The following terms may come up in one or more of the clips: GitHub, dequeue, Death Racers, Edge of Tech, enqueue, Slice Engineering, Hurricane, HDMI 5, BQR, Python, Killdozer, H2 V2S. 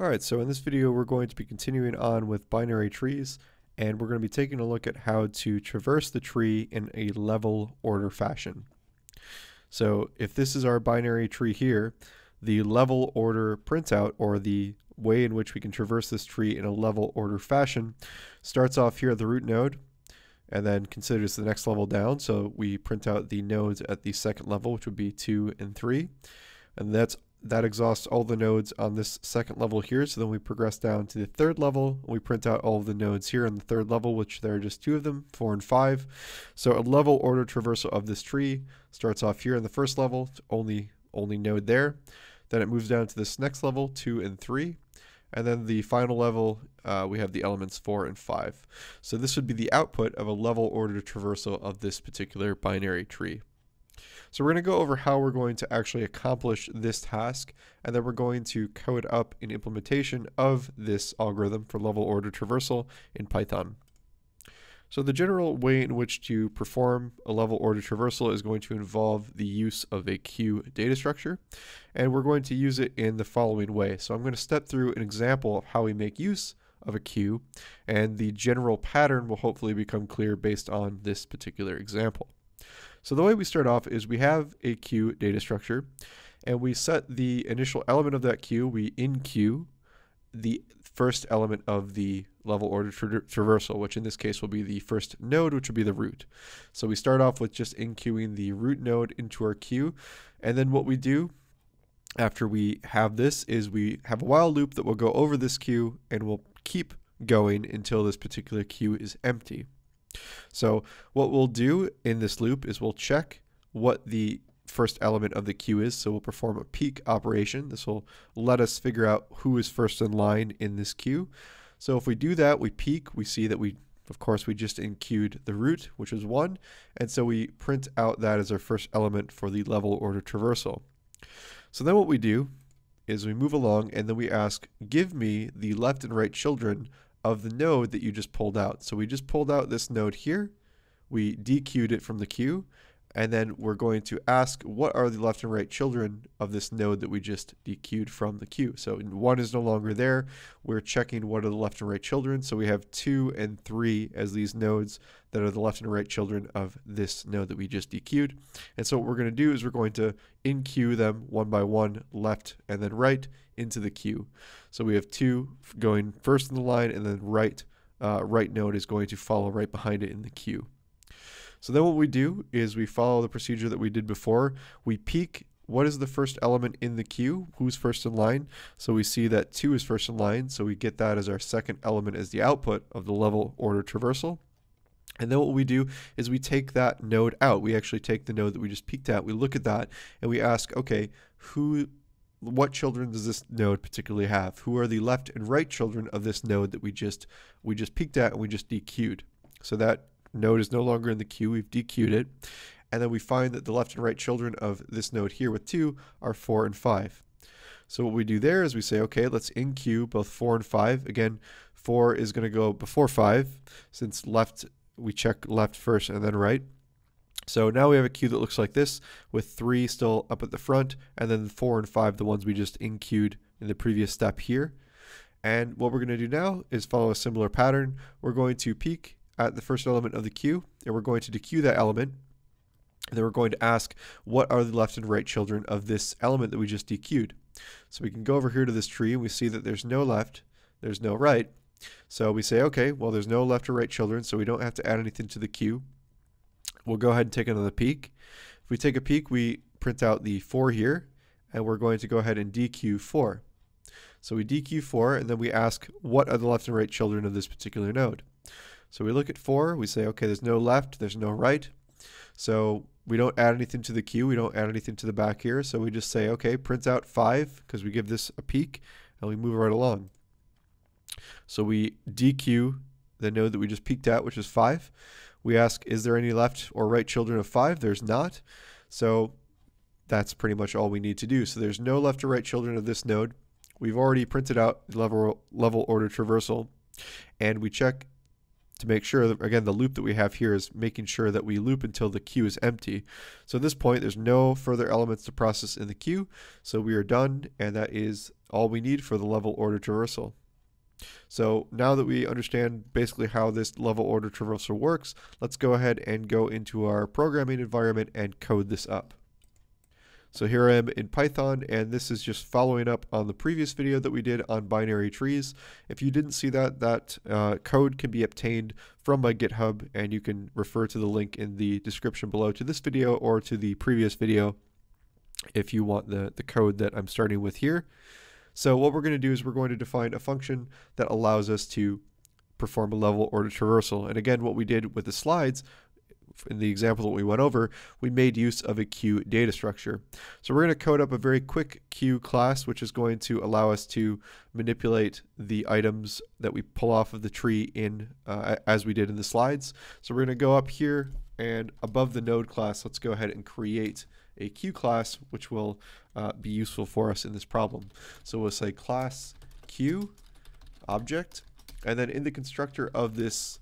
Alright, so in this video we're going to be continuing on with binary trees, and we're going to be taking a look at how to traverse the tree in a level order fashion. So if this is our binary tree here, the level order printout, or the way in which we can traverse this tree in a level order fashion, starts off here at the root node and then considers the next level down. So we print out the nodes at the second level, which would be 2 and 3, and that exhausts all the nodes on this second level here. So then we progress down to the third level. We print out all of the nodes here on the third level, which there are just 2 of them, 4 and 5. So a level order traversal of this tree starts off here in the first level, only node there. Then it moves down to this next level, 2 and 3. And then the final level, we have the elements 4 and 5. So this would be the output of a level order traversal of this particular binary tree. So we're going to go over how we're going to actually accomplish this task, and then we're going to code up an implementation of this algorithm for level order traversal in Python. So the general way in which to perform a level order traversal is going to involve the use of a queue data structure, and we're going to use it in the following way. So I'm going to step through an example of how we make use of a queue, and the general pattern will hopefully become clear based on this particular example. So the way we start off is we have a queue data structure, and we set the initial element of that queue, we enqueue the first element of the level order traversal, which in this case will be the first node, which will be the root. So we start off with just enqueuing the root node into our queue, and then what we do after we have this is we have a while loop that will go over this queue and will keep going until this particular queue is empty. So what we'll do in this loop is we'll check what the first element of the queue is. So we'll perform a peek operation. This will let us figure out who is first in line in this queue. So if we do that, we peek, we see that we just enqueued the root, which is 1. And so we print out that as our first element for the level order traversal. So then what we do is we move along, and then we ask, give me the left and right children of the node that you just pulled out. So we just pulled out this node here, we dequeued it from the queue, and then we're going to ask what are the left and right children of this node that we just dequeued from the queue. So 1 is no longer there, we're checking what are the left and right children, so we have 2 and 3 as these nodes that are the left and right children of this node that we just dequeued. And so what we're going to do is we're going to enqueue them one by one, left and then right, into the queue. So we have 2 going first in the line, and then right node is going to follow right behind it in the queue. So then what we do is we follow the procedure that we did before. We peek what is the first element in the queue, who's first in line. So we see that 2 is first in line, so we get that as our second element as the output of the level order traversal. And then what we do is we take that node out. We actually take the node that we just peeked at, we look at that, and we ask, okay, what children does this node particularly have? Who are the left and right children of this node that we just peeked at and we just dequeued? So that node is no longer in the queue, we've dequeued it. And then we find that the left and right children of this node here with 2 are 4 and 5. So what we do there is we say, okay, let's enqueue both 4 and 5. Again, 4 is going to go before 5, since left, we check left first and then right. So now we have a queue that looks like this, with 3 still up at the front, and then 4 and 5, the ones we just enqueued in the previous step here. And what we're going to do now is follow a similar pattern. We're going to peek at the first element of the queue, and we're going to dequeue that element. And then we're going to ask, what are the left and right children of this element that we just dequeued? So we can go over here to this tree, and we see that there's no left, there's no right. So we say, okay, well, there's no left or right children, so we don't have to add anything to the queue. We'll go ahead and take another peek. If we take a peek, we print out the 4 here, and we're going to go ahead and dequeue 4. So we dequeue 4, and then we ask, what are the left and right children of this particular node? So we look at 4, we say, okay, there's no left, there's no right. So we don't add anything to the queue, we don't add anything to the back here. So we just say, okay, print out 5, because we give this a peek, and we move right along. So we dequeue the node that we just peeked at, which is 5. We ask, is there any left or right children of 5? There's not. So that's pretty much all we need to do. So there's no left or right children of this node. We've already printed out the level order traversal, and we check to make sure that, again, the loop that we have here is making sure that we loop until the queue is empty. So at this point, there's no further elements to process in the queue. So we are done, and that is all we need for the level order traversal. So now that we understand basically how this level order traversal works, let's go ahead and go into our programming environment and code this up. So here I am in Python, and this is just following up on the previous video that we did on binary trees. If you didn't see that, that code can be obtained from my GitHub, and you can refer to the link in the description below to this video or to the previous video if you want the code that I'm starting with here. So what we're going to do is we're going to define a function that allows us to perform a level order traversal. And again, what we did with the slides, in the example that we went over, we made use of a queue data structure. So we're going to code up a very quick queue class, which is going to allow us to manipulate the items that we pull off of the tree in as we did in the slides. So we're going to go up here and above the node class, let's go ahead and create a queue class, which will be useful for us in this problem. So we'll say class queue object, and then in the constructor of this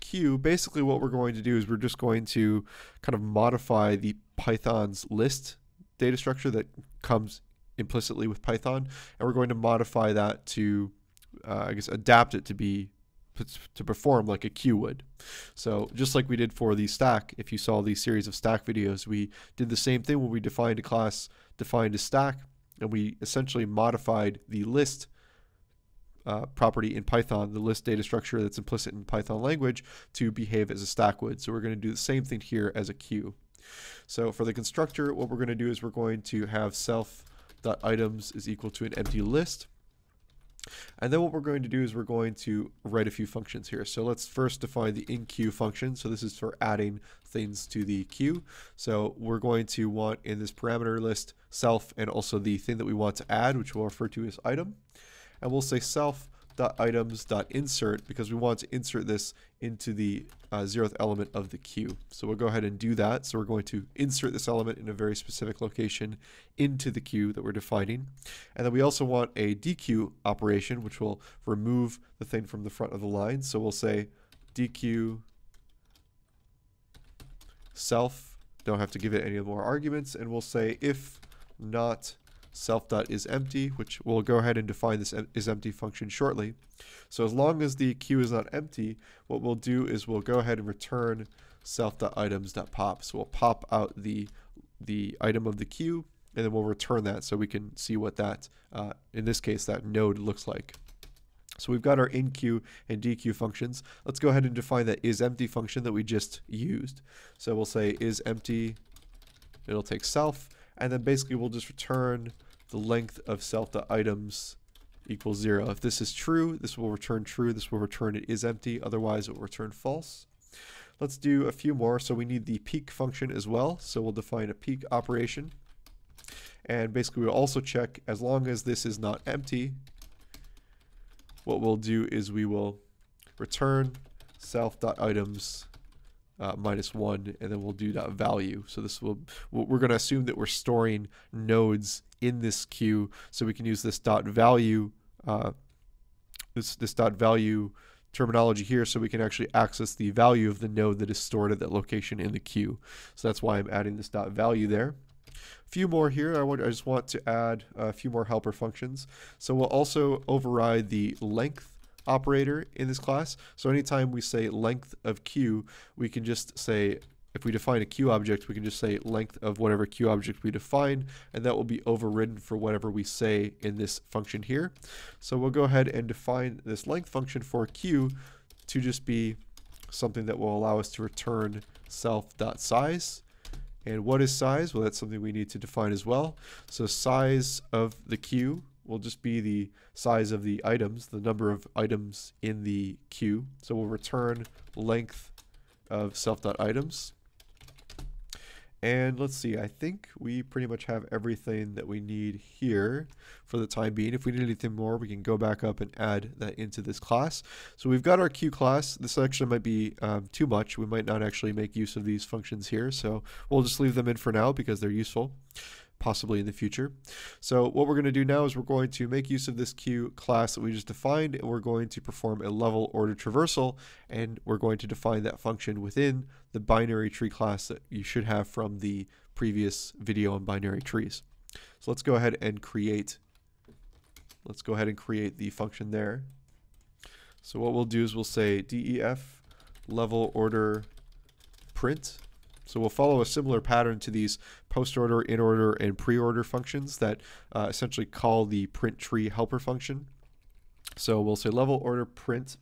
queue, basically what we're going to do is we're just going to kind of modify the Python's list data structure that comes implicitly with Python, and we're going to modify that to, I guess, adapt it to perform like a queue would. So just like we did for the stack, if you saw the series of stack videos, we did the same thing when we defined a class, defined a stack, and we essentially modified the list property in Python, the list data structure that's implicit in Python language, to behave as a stack would. So we're going to do the same thing here as a queue. So for the constructor, what we're going to do is we're going to have self.items is equal to an empty list. And then what we're going to do is we're going to write a few functions here. So let's first define the in-queue function. So this is for adding things to the queue. So we're going to want in this parameter list self and also the thing that we want to add, which we'll refer to as item. And we'll say self.items.insert because we want to insert this into the 0th element of the queue. So we'll go ahead and do that. So we're going to insert this element in a very specific location into the queue that we're defining. And then we also want a dequeue operation, which will remove the thing from the front of the line. So we'll say dequeue self, don't have to give it any more arguments, and we'll say if not self.isEmpty, which we'll go ahead and define this isEmpty function shortly. So as long as the queue is not empty, what we'll do is we'll go ahead and return self.items.pop. So we'll pop out the item of the queue, and then we'll return that so we can see what that, in this case, that node looks like. So we've got our inQ and dQ functions. Let's go ahead and define that isEmpty function that we just used. So we'll say isEmpty, it'll take self, and then basically we'll just return the length of self.items equals 0. If this is true, this will return it is empty, otherwise it will return false. Let's do a few more. So we need the peak function as well. So we'll define a peak operation. And basically we'll also check as long as this is not empty, what we'll do is we will return self.items -1, and then we'll do dot value. So this will, we're going to assume that we're storing nodes in this queue, so we can use this dot value, this dot value terminology here, so we can actually access the value of the node that is stored at that location in the queue. So that's why I'm adding this dot value there. A few more here. I just want to add a few more helper functions. So we'll also override the length operator in this class. So anytime we say length of queue, we can just say, if we define a queue object, we can just say length of whatever queue object we define, and that will be overridden for whatever we say in this function here. So we'll go ahead and define this length function for queue to just be something that will allow us to return self.size. And what is size? Well, that's something we need to define as well. So size of the queue will just be the size of the items, the number of items in the queue. So we'll return length of self.items. And let's see, I think we pretty much have everything that we need here for the time being. If we need anything more, we can go back up and add that into this class. So we've got our queue class. This actually might be too much. We might not actually make use of these functions here. So we'll just leave them in for now because they're useful, possibly in the future. So what we're going to do now is we're going to make use of this queue class that we just defined, and we're going to perform a level order traversal, and we're going to define that function within the binary tree class that you should have from the previous video on binary trees. So let's go ahead and create Let's go ahead and create the function there. So what we'll do is we'll say def level order print. So we'll follow a similar pattern to these post order, in order, and pre order functions that essentially call the print tree helper function. So we'll say level order print.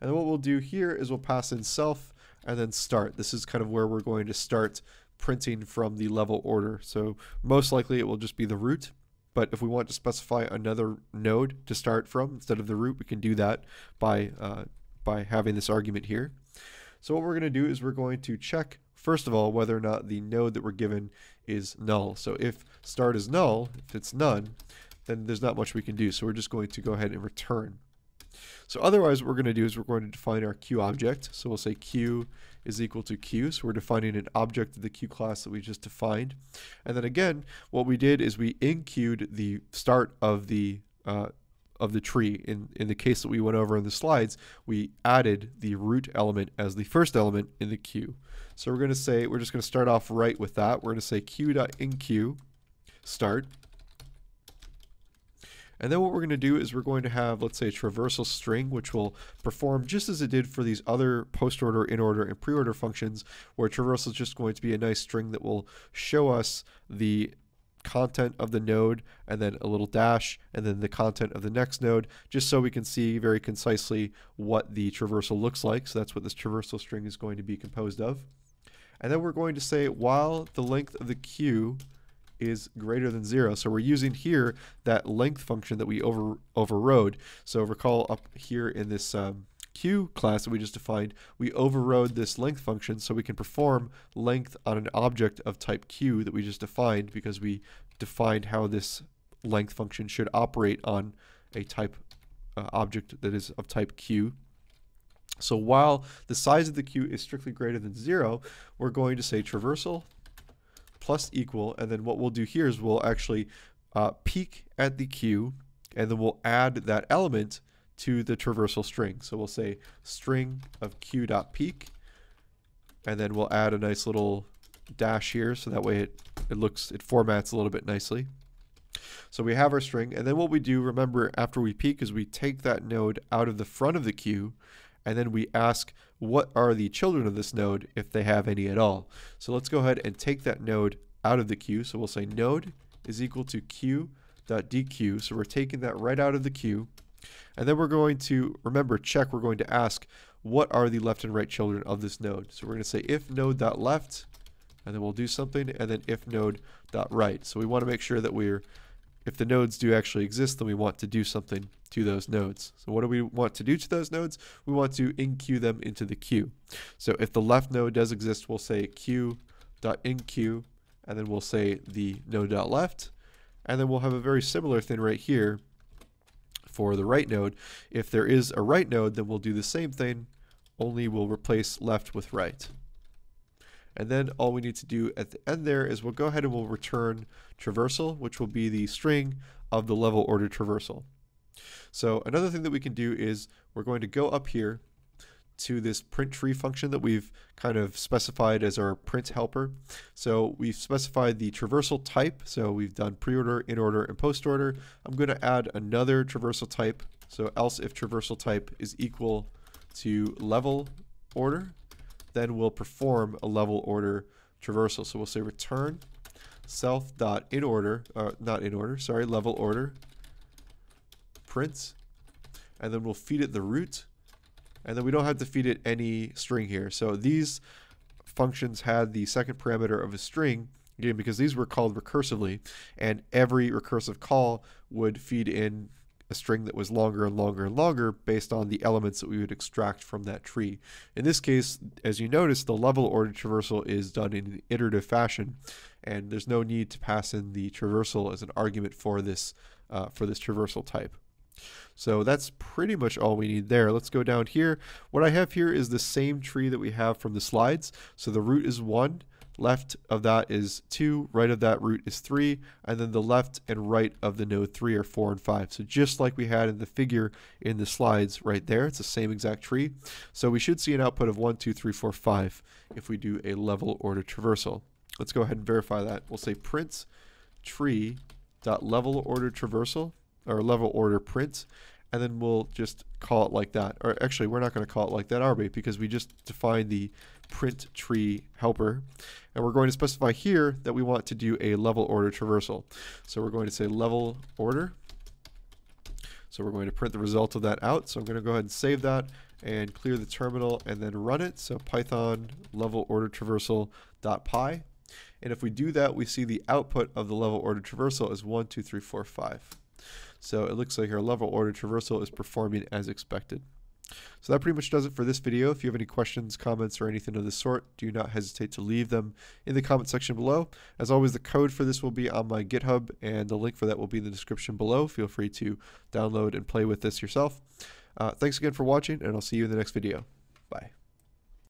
And then what we'll do here is we'll pass in self and then start. This is kind of where we're going to start printing from the level order. So most likely it will just be the root. But if we want to specify another node to start from instead of the root, we can do that by having this argument here. So what we're going to do is we're going to check, first of all, whether or not the node that we're given is null. So if start is null, if it's none, then there's not much we can do. So we're just going to go ahead and return. So otherwise, what we're going to do is we're going to define our Q object. So we'll say Q is equal to Q. So we're defining an object of the Q class that we just defined. And then again, what we did is we enqueued the start of the tree. In the case that we went over in the slides, we added the root element as the first element in the queue. So we're going to say, we're just going to start off right with that. We're going to say Q.enqueue start. And then what we're going to do is we're going to have, let's say, a traversal string, which will perform just as it did for these other post order, in order, and pre order functions, where traversal is just going to be a nice string that will show us the content of the node, and then a little dash, and then the content of the next node, just so we can see very concisely what the traversal looks like. So that's what this traversal string is going to be composed of. And then we're going to say while the length of the queue is greater than 0. So we're using here that length function that we overrode. So recall up here in this Q class that we just defined, we overrode this length function so we can perform length on an object of type Q that we just defined, because we defined how this length function should operate on a type object that is of type Q. So while the size of the queue is strictly greater than 0, we're going to say traversal plus equal, and then what we'll do here is we'll actually peek at the queue, and then we'll add that element to the traversal string. So we'll say string of q.peek, and then we'll add a nice little dash here, so that way it formats a little bit nicely. So we have our string, and then what we do, remember, after we peek is we take that node out of the front of the queue, and then we ask what are the children of this node if they have any at all. So let's go ahead and take that node out of the queue. So we'll say node is equal to q.dq. So we're taking that right out of the queue. And then we're going to, remember, check, we're going to ask what are the left and right children of this node. So we're going to say if node.left, and then we'll do something, and then if node.right. So we want to make sure that we're, if the nodes do actually exist, then we want to do something to those nodes. So what do we want to do to those nodes? We want to enqueue them into the queue. So if the left node does exist, we'll say q.enqueue, and then we'll say the node.left, and then we'll have a very similar thing right here for the right node. If there is a right node, then we'll do the same thing, only we'll replace left with right. And then all we need to do at the end there is we'll go ahead and we'll return traversal, which will be the string of the level order traversal. So another thing that we can do is we're going to go up here to this print tree function that we've kind of specified as our print helper. So we've specified the traversal type. So we've done pre-order, in order, and post order. I'm going to add another traversal type. So else if traversal type is equal to level order, then we'll perform a level order traversal. So we'll say return self.inOrder, not in order, sorry, level order print, and then we'll feed it the root, and then we don't have to feed it any string here. So these functions had the second parameter of a string, again, because these were called recursively, and every recursive call would feed in a string that was longer and longer and longer based on the elements that we would extract from that tree. In this case, as you notice, the level order traversal is done in an iterative fashion, and there's no need to pass in the traversal as an argument for this traversal type. So that's pretty much all we need there. Let's go down here. What I have here is the same tree that we have from the slides. So the root is 1. Left of that is 2, right of that root is 3, and then the left and right of the node 3 are 4 and 5. So just like we had in the figure in the slides right there, it's the same exact tree. So we should see an output of 1, 2, 3, 4, 5 if we do a level order traversal. Let's go ahead and verify that. We'll say print tree.level order traversal, or level order print, and then we'll just call it like that. Or actually, we're not going to call it like that, are we? Because we just defined the print tree helper, and we're going to specify here that we want to do a level order traversal. So we're going to say level order. So we're going to print the result of that out. So I'm going to go ahead and save that and clear the terminal and then run it. So Python level order traversal.py. And if we do that, we see the output of the level order traversal is 1, 2, 3, 4, 5. So it looks like our level order traversal is performing as expected. So that pretty much does it for this video. If you have any questions, comments, or anything of the sort, do not hesitate to leave them in the comment section below. As always, the code for this will be on my GitHub, and the link for that will be in the description below. Feel free to download and play with this yourself. Thanks again for watching, and I'll see you in the next video. Bye.